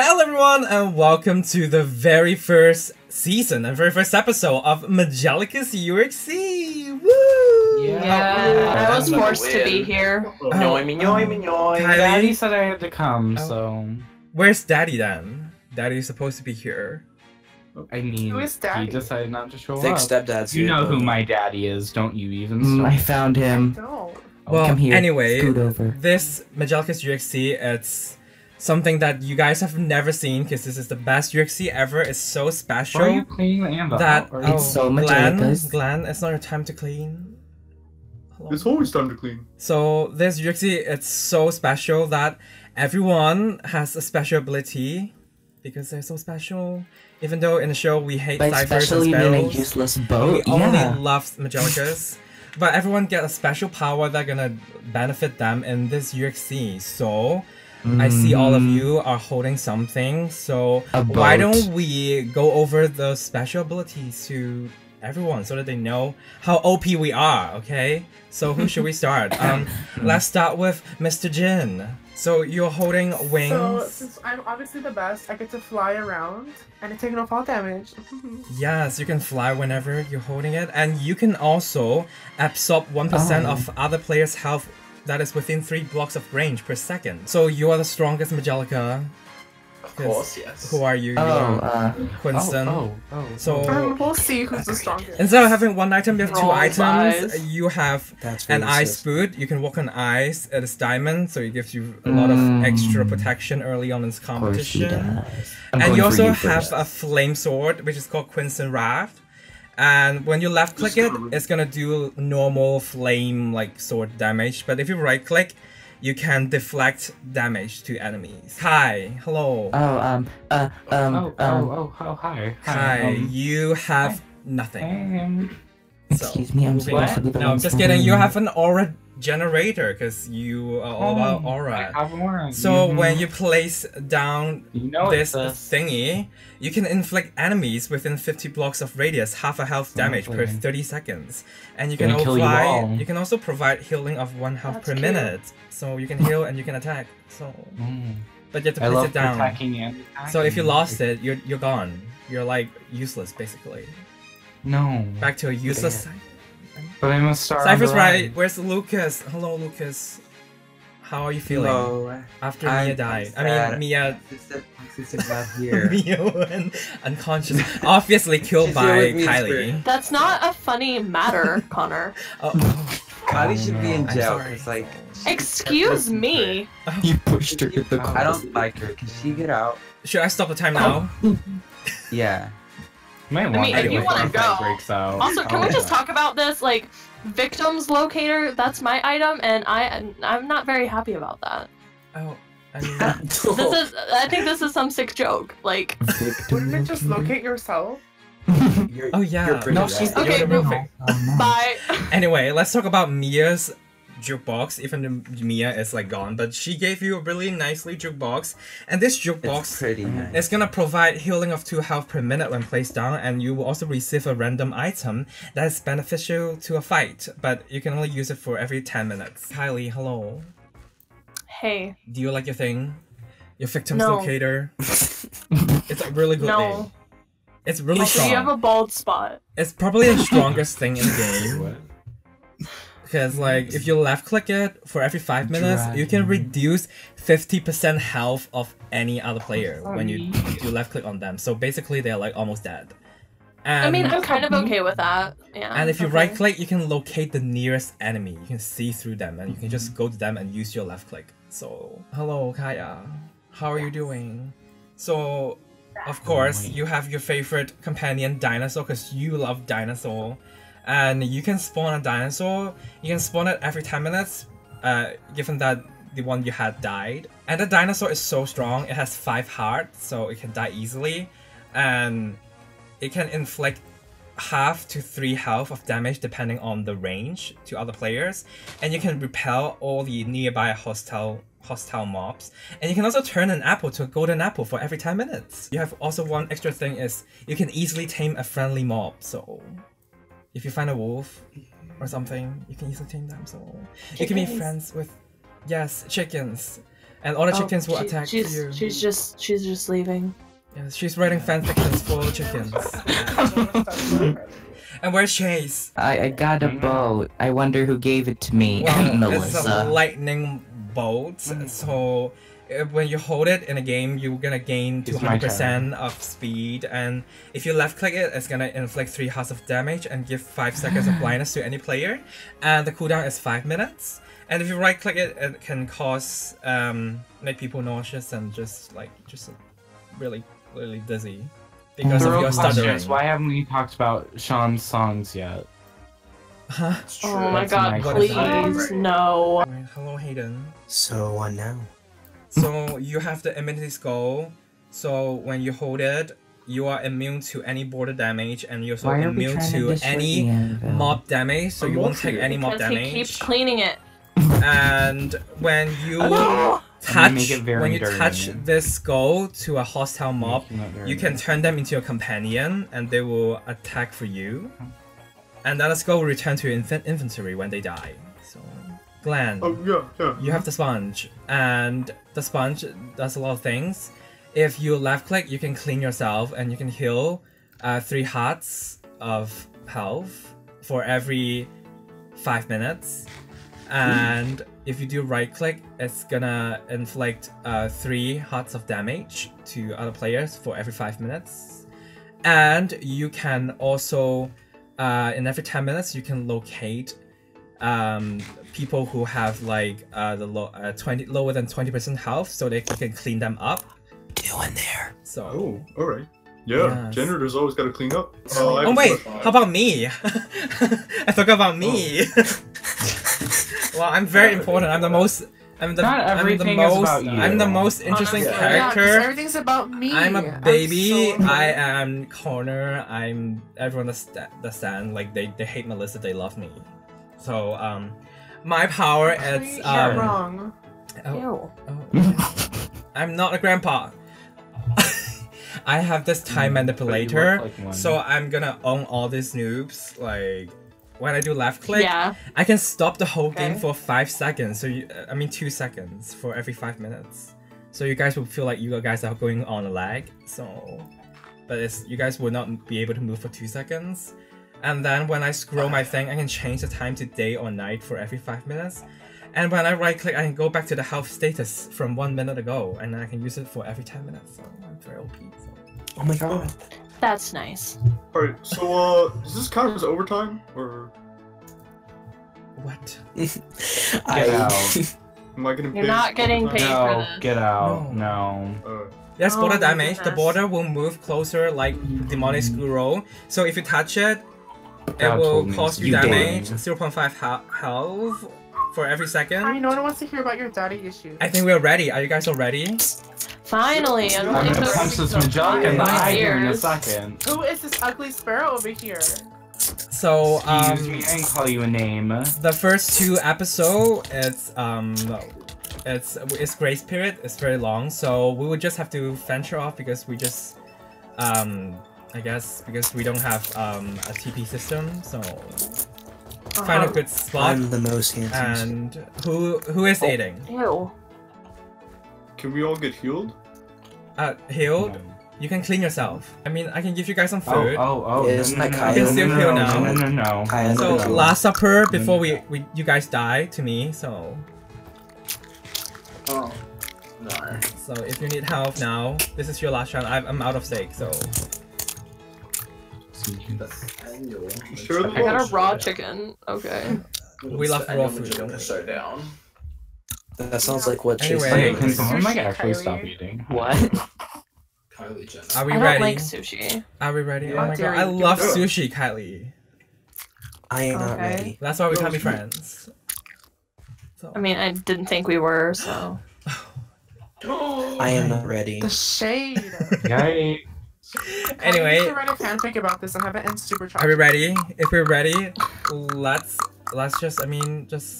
Hello everyone and welcome to the very first season and very first episode of Magiclicas UXC! Woo! Yeah, I was forced to be here. Daddy said I had to come, so... Where's Daddy then? Daddy's supposed to be here. I mean, who is Daddy? He decided not to show up. Stepdad's you know who my daddy is, don't you even? I found him. I don't. Well, come here. Anyway, this Magiclicas UXC, it's... something that you guys have never seen because this is the best UXC ever. It's so special. Are you cleaning the amber? Glenn, it's not your time to clean. It's always time to clean. So this UXC, it's so special that everyone has a special ability because they're so special. Even though in the show we hate ciphers and spells, useless boat. We only love Magiclicas. But everyone get a special power that's gonna benefit them in this UXC. So. I see all of you are holding something, so why don't we go over the special abilities to everyone so that they know how OP we are, okay? So who should we start? Let's start with Mr. Jin. So you're holding wings. So since I'm obviously the best, I get to fly around and I take no fall damage. Yes, you can fly whenever you're holding it, and you can also absorb 1% of other players' health that is within 3 blocks of range per second. So you are the strongest Magiclica. Of course, yes. Who are you? Quinston. So we'll see who's the strongest. Instead of having one item, you have two items. You have an ice boot. You can walk on ice. It is diamond, so it gives you a lot of extra protection early on in this competition. And you also have a flame sword, which is called Quinston Wrath. And when you left click it, it's gonna do normal flame like sword damage. But if you right click, you can deflect damage to enemies. Hi, hello. Hi. You have nothing. Excuse me, I'm sorry for the no, I'm just kidding. You have an aura generator because you are all about aura. I have aura. So when you place down this thingy, you can inflict enemies within 50 blocks of radius, half a health damage per 30 seconds. And you can apply, you can also provide healing of 1 health per minute. So you can heal and you can attack. So but you have to place it down. So if you lost it, you're gone. You're like useless basically. No. Back to a useless side. But I must start. Cypher's right. Where's Lucas? Hello, Lucas. How are you feeling after Mia died? I mean, Mia. Mia went unconscious, obviously killed by Kylie. That's not a funny matter, Connor. Kylie should be in jail. It's like. Excuse me. You pushed her to the car. I don't like her. Can she get out? Should I stop the time now? Yeah. I mean, if you want to go. Also, can we just talk about this? Like, victims locator, that's my item, and I'm not very happy about that. Oh, I mean, this is. I think this is some sick joke. Like, wouldn't it just locate yourself? Oh yeah. No, she's okay. Bye. Anyway, let's talk about Mia's jukebox. Even though Mia is like gone, but she gave you a really nicely jukebox, and this jukebox is gonna provide healing of 2 health per minute when placed down, and you will also receive a random item that is beneficial to a fight, but you can only use it for every 10 minutes. Kylie, hello. Hey. Do you like your thing? Your victim's locator? It's a really good thing. It's really strong. You have a bald spot. It's probably the strongest thing in the game. Because like, if you left click it, for every 5 minutes, you can reduce 50% health of any other player when you left click on them. So basically they're like almost dead. And, I mean, I'm kind of okay with that. Yeah. And if you right click, you can locate the nearest enemy. You can see through them and you can just go to them and use your left click. So, hello Kaya, how are you doing? So, of course, you have your favorite companion, Dinosaur, because you love Dinosaur. And you can spawn a dinosaur, you can spawn it every 10 minutes, given that the one you had died. And the dinosaur is so strong, it has 5 hearts, so it can die easily. And it can inflict half to 3 health of damage depending on the range to other players. And you can repel all the nearby hostile mobs. And you can also turn an apple to a golden apple for every 10 minutes. You have also one extra thing is, you can easily tame a friendly mob, so... if you find a wolf or something, you can easily tame them. So you can be friends with chickens. and all the chickens will attack you. She's just leaving. Yeah, she's writing fanfictions for the chickens. And where's Chase? I got a bow. I wonder who gave it to me. Well, it's a lightning bolt, so when you hold it in a game, you're gonna gain 200% of speed, and if you left click it, it's gonna inflict 3 hearts of damage and give 5 seconds of blindness to any player, and the cooldown is 5 minutes. And if you right click it, it can cause, make people nauseous and just really, really dizzy. Because of your stuttering. Why haven't we talked about Sean's songs yet? Huh? Oh my god, please, no. Hello, Hayden. So, what now? So, you have the immunity skull. So, when you hold it, you are immune to any border damage, and you're also immune to any mob damage, so you won't take any mob damage. Because he keeps cleaning it. And when you... When you touch this skull to a hostile mob, you can turn them into your companion and they will attack for you. And then the skull will return to your inventory when they die. So, Glenn, you have the sponge. And the sponge does a lot of things. If you left click, you can clean yourself and you can heal 3 hearts of health for every 5 minutes. And if you do right click, it's gonna inflict 3 hearts of damage to other players for every 5 minutes. And you can also, in every 10 minutes, you can locate people who have like lower than 20% health, so they can clean them up. Doing there. So. Oh, all right. Yeah, yes. Janitor's always got to clean up. Oh wait, how about me? I forgot about me. Oh. Well, I'm very important. I'm the most interesting character. Yeah, everything's about me. I'm a baby. I am corner. I'm everyone the stand. Like they hate Melissa. They love me. So my power is You're wrong. Oh, oh. I'm not a grandpa. I have this time manipulator. Like so I'm gonna own all these noobs. Like. When I do left click, I can stop the whole game for 5 seconds. So you, 2 seconds for every 5 minutes. So you guys will feel like you guys are going on a lag. So, but it's, you guys will not be able to move for 2 seconds. And then when I scroll my thing, I can change the time to day or night for every 5 minutes. And when I right click, I can go back to the health status from 1 minute ago, and I can use it for every 10 minutes. So I'm very OP. So. Oh my god. That's nice. Alright, so does this count as overtime or what? Get out. Am I getting paid? You're not getting paid for this. No, get out. No. Yes, border damage. The border will move closer like demonic squirrel. So if you touch it, it will cause you damage. 0.5 health for every second. I mean, no one wants to hear about your daddy issues. I think we're ready. Are you guys all ready? Finally, I'm gonna punch this junk in the eye here in a second. Who is this ugly sparrow over here? So, excuse me, I didn't call you a name. The first 2 episodes, it's grace period. It's very long, so we would just have to venture off because we just, I guess because we don't have a TP system, so find a good spot. I'm the most handsome. And who is aiding? Ew. Can we all get healed? Healed? No. You can clean yourself. I mean, I can give you guys some food. No, no, no. So, last supper before we you guys die to me, so... Oh. No. So, if you need help now, this is your last round. I'm out of steak, so... Sure, I got a raw chicken. Okay. We love raw food. Gonna slow down. That sounds like what she's saying. Can someone actually stop eating? What? Kylie Jenner. Are we ready? I don't like sushi. Are we ready? Yeah, oh my god, I love sushi, Kylie. I am not ready. That's why we can't be friends. So. I mean, I didn't think we were, so... I am not ready. The shade! Yikes. Anyway... I need to write a fanfic about this and have it end super charged. Are we ready? If we're ready, let's just,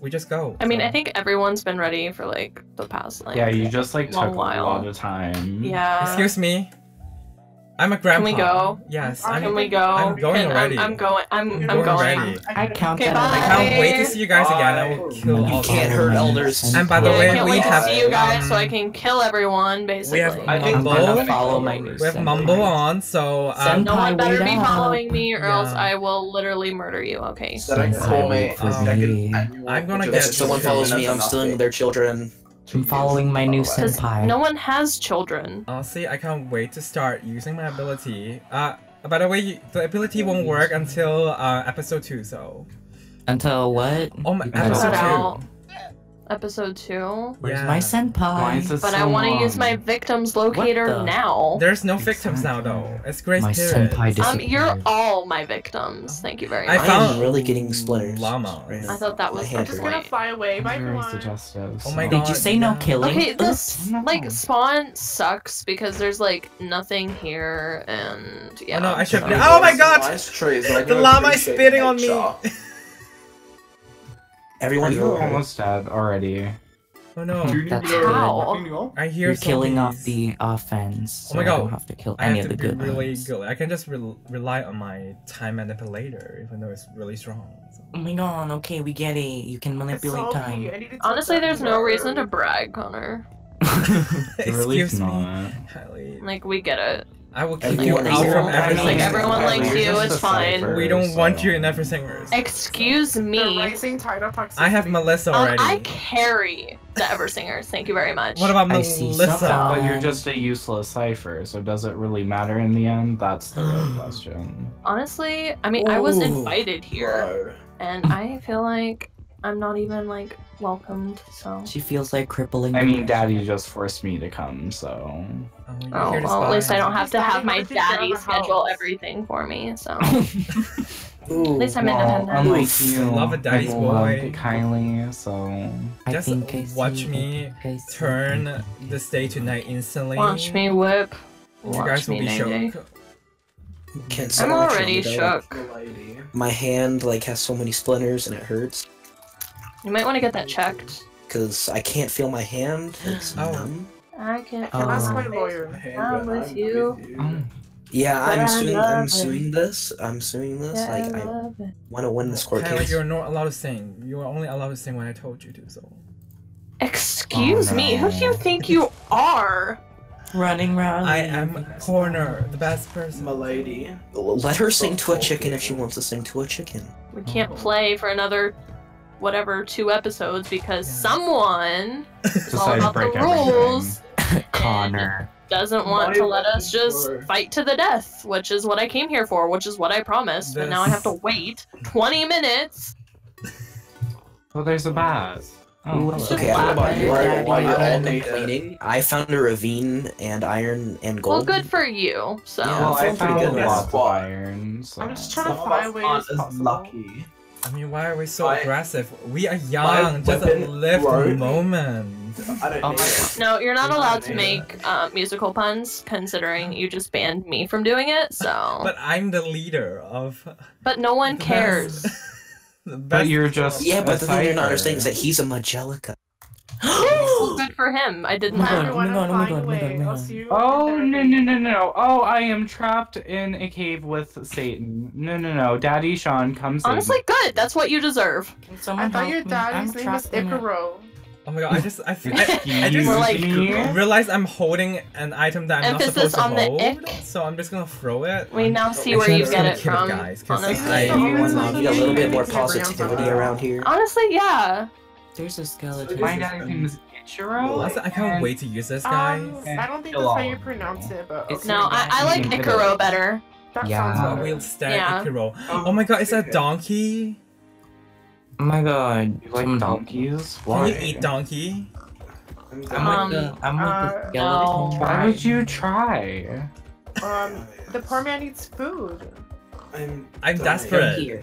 we just go. I mean, I think everyone's been ready for, like, the past, like, long while. You just, like, took a lot of time. Yeah. Excuse me. I'm a grandpa. Can we go? Yes. I'm going already. I can't wait to see you guys again. I will kill all of you. You can't hurt elders. And by the way, we have... I can't wait to see you guys so I can kill everyone, basically. We have Mumble on, so... No one better be following me or else I will literally murder you, okay? I'm gonna get... If someone follows me, I'm stealing their children. I'm following my new senpai. No one has children. Honestly, I can't wait to start using my ability. By the way, the ability won't work until episode 2, so... Until what? Oh my... Episode 2. Episode 2? Where's my senpai? But I want to use my victims locator now. There's no victims now, though. It's Grace Period. My senpai disappeared. You're all my victims. Thank you very much. I am really getting splinters. Llama. I thought that was... I'm just gonna fly away. Bye, everyone. Oh my god. Did you say no killing? Okay, this, like, spawn sucks because there's, like, nothing here, and... Yeah. Oh, no, I should... Oh my god! The llama is spitting on me! Everyone, you're almost dead already. Oh no! That's how. I hear you're killing off the offense. So oh my god! I don't have to kill any of the good ones. Really good. I can just rely on my time manipulator, even though it's really strong. So. Oh my god! Okay, we get it. You can manipulate time. Honestly, there's no reason to brag, Connor. Excuse me. Kylie. Like we get it. I will keep you out from everything. Like, everyone likes you, it's fine. We don't want you in every single. Excuse me. I have Melissa already. I carry the Eversingers, thank you very much. What about Melissa? But you're just a useless cipher, so does it really matter in the end? That's the real question. Honestly, I mean, I was invited here, and I feel like I'm not even, like, welcomed, so... She feels like crippling. I mean, daddy just forced me to come, so... Oh, well, at least I don't have to have my daddy schedule everything for me, so... Ooh, at least I'm independent. I love a daddy's boy. Kylie, so... Just watch me turn this day to night instantly. Watch me whip. You guys will be shook. I'm already shook. My hand, like, has so many splinters and it hurts. You might want to get that checked. Because I can't feel my hand. It's numb. I can't feel my hand. I'm with you. Yeah, I'm suing this. Yeah, like, I want to win this court case. You're not allowed to sing. You were only allowed to sing when I told you to, so... Excuse me? Who do you think you are? Running around. I am Corner, the best person. Milady. Let her sing to a chicken if she wants to sing to a chicken. We can't play for another... whatever 2 episodes because someone is all about the rules Connor doesn't want to let us just fight to the death, which is what I came here for, which is what I promised, but now I have to wait 20 minutes. Well, there's a bath. Oh, okay, I found a ravine and iron and gold. Well, good for you. So yeah, well, I found a lot of iron. So. I'm just trying to find ways to lucky. I mean, why are we so aggressive? We are young, just live the moment. I don't no, you're not allowed to make musical puns, considering you just banned me from doing it, so... But I'm the leader of... But no one cares. But you're just... Yeah, but the thing you're not understanding is that he's a Magiclica. Good for him. I didn't have to Oh no no no no! Oh, I am trapped in a cave with Satan. No no no! Daddy Sean comes. Honestly, good. That's what you deserve. I thought your daddy's name was Icaro. Oh my god! I just realized I'm holding an item that I'm not supposed to hold, so I'm just gonna throw it. We now see where you get it from. Guys, honestly, I need a little bit more positivity around here. Honestly, yeah. There's a skeleton. My dad's name is Ichiro. I can't wait to use this guy. I don't think that's how you pronounce it, but okay. No, I like Icaro better. That sounds better. We'll stare at Icaro. Oh my god, is that donkey? Oh my god, you like donkeys? Why? Can you eat donkey? I'm like the skeleton. Why would you try? The poor man needs food. I'm desperate.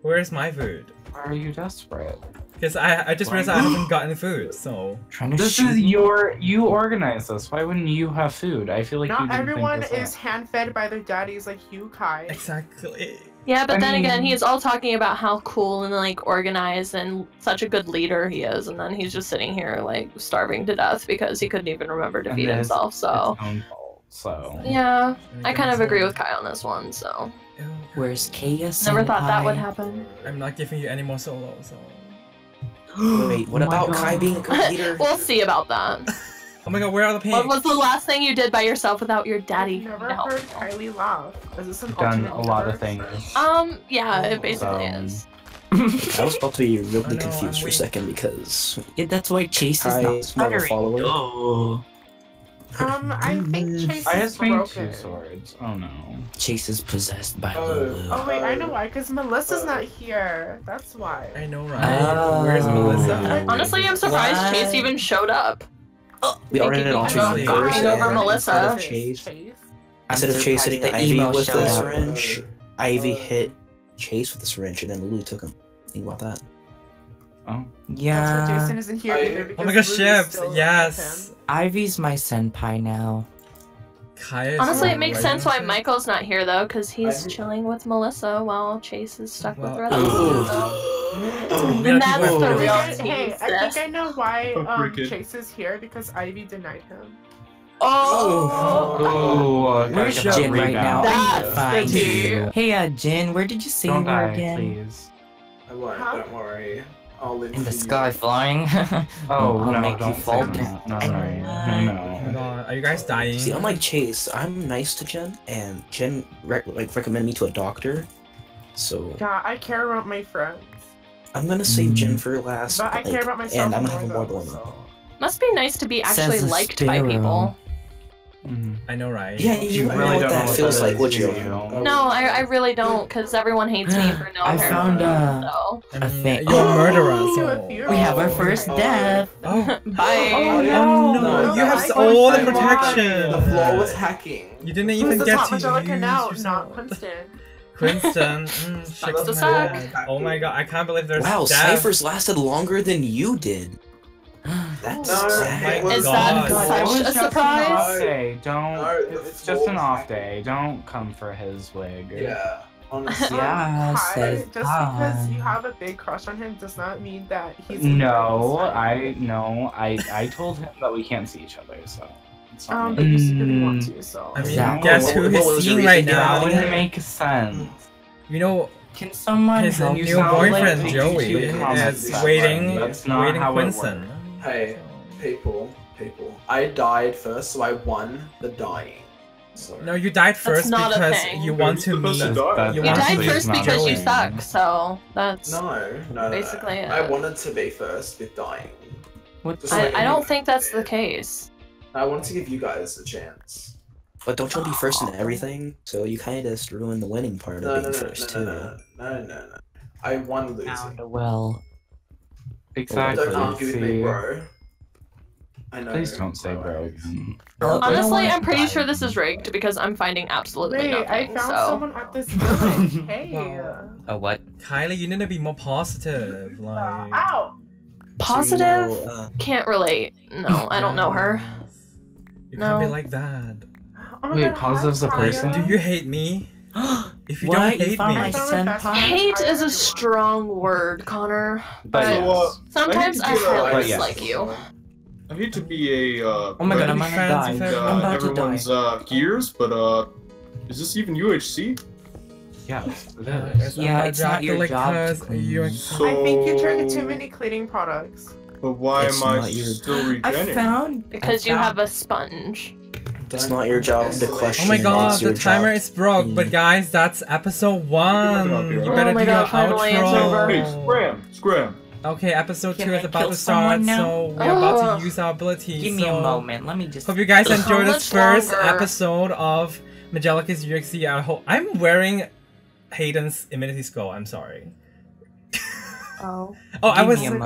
Where's my food? Why are you desperate? Because I just realized I haven't gotten food, so... This is your... You organize this. Why wouldn't you have food? I feel like you didn't think this out. Not everyone is hand-fed by their daddies like you, Kai. Exactly. Yeah, but then again, he's all talking about how cool and, like, organized and such a good leader he is, and then he's just sitting here, like, starving to death because he couldn't even remember to feed himself, so... So yeah, I kind of agree with Kai on this one. So where's Chaos? Never thought that would happen. I'm not giving you any more solo. So wait, what about Kai being a computer? We'll see about that. Oh my god, where are the paints? What was the last thing you did by yourself without your daddy? I've never heard Kylie laugh. Is this an alternate? Done a lot of things. Yeah, it basically is. I was about to be really confused for a second because that's why Chase is not smuttering. Oh. I think Chase is broken. Two swords. Oh no. Chase is possessed by Lulu. Oh wait, I know why. Because Melissa's not here. That's why. I know, right? Where's Melissa? Honestly, I'm surprised Chase even showed up. Oh, we are in an alternate universe. Melissa. Instead of Chase hitting Ivy with the syringe, Ivy hit Chase with the syringe, and then Lulu took him. Think about that. Oh. Yeah. That's why Jason isn't here either. Oh my gosh, Ships! Yes! Ivy's my senpai now. Honestly, it makes sense why Michael's not here though, because he's chilling with Melissa while Chase is stuck with her. And that's the real team. Hey, I think I know why Chase is here, because Ivy denied him. Where's Jin right now? That's the tea. Hey, Jin, where did you see her again? Please. I won't, don't worry. I'll live in the sky flying. I'll make you fall down. No. Are you guys dying? See, unlike Chase, I'm nice to Jen, and Jen recommended me to a doctor. So yeah, I care about my friends. I'm gonna save Jen for last, but I care about myself, and I'm gonna have a more dilemma. Must be nice to be actually liked by people. I know, right? Yeah, you really don't know what that feels like, would you? No, I really don't, because everyone hates me for no reason. I found a thing. You're a murderer. So. We have our first death. Bye. No, you have all the protection. The floor was hacking. You didn't even get to use yourself. Quinston. Sucks to suck. Oh my god, I can't believe there's death. Wow, Cypher's lasted longer than you did. That's sad. Is that such a surprise? It's just an off day. Don't come for his wig. Yeah, honestly. Just because you have a big crush on him does not mean that he's. No, I told him that we can't see each other, so. But you really want to, so. I mean, guess who he's seeing right now? That wouldn't make sense. You know. Can someone his help new boyfriend like Joey is waiting Quinston. Hey, people. I died first, so I won the dying. Sorry. No, you died first because you want to meet. You died first because you suck, so that's basically it. I wanted to be first with dying. I don't think that's the case. I wanted to give you guys a chance. But don't you be first in everything? So you kind of just ruin the winning part of being first, too. No. I won losing. Well. Exactly. Don't give me bro. I know. Please don't say bro. Honestly, I'm pretty sure this is rigged because I'm finding absolutely nothing. I found someone at this village. What? Kylie, you need to be more positive. Like. Positive? So you know, can't relate. No, I don't know her. You can't be like that. Wait, positive's a person? Do you hate me? If you don't hate me, hate is a strong word, Connor. But sometimes I feel dislike you. I hate to be a oh my god, I'm about to die. Everyone's gears, but is this even UHC? Yeah, it's not your job. So... I think you drank too many cleaning products. But why am I still regenerating? Because you have a sponge. It's not your job to question. Oh my god, the timer is broke, but guys, that's episode 1. You better do your outro. Hey, scram. Okay, episode 2 is about to start, so we're about to use our abilities. Give me a moment, let me just. Hope you guys enjoyed this first episode of Magiclicas UXC. I hope I'm wearing Hayden's immunity skull. I'm sorry. I was cheating.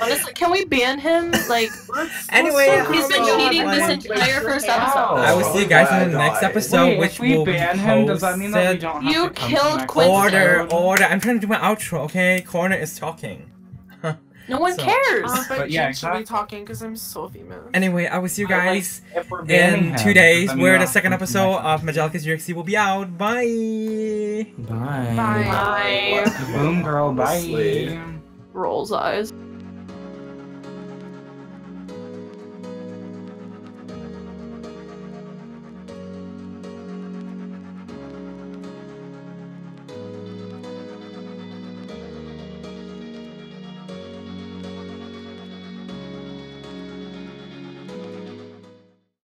Honestly, can we ban him? Like, anyway, he's been cheating this entire first episode. I will see you guys in the next episode, which will be posted. Does that mean that we don't have to killed Quinston. Order. I'm trying to do my outro, okay? Corner is talking. No one cares. But yeah, exactly. Should be talking because I'm so female. Anyway, I will see you guys in 2 days, where the second episode of Magiclicas UXC will be out. Bye. Boom, girl. Bye. Rolls eyes.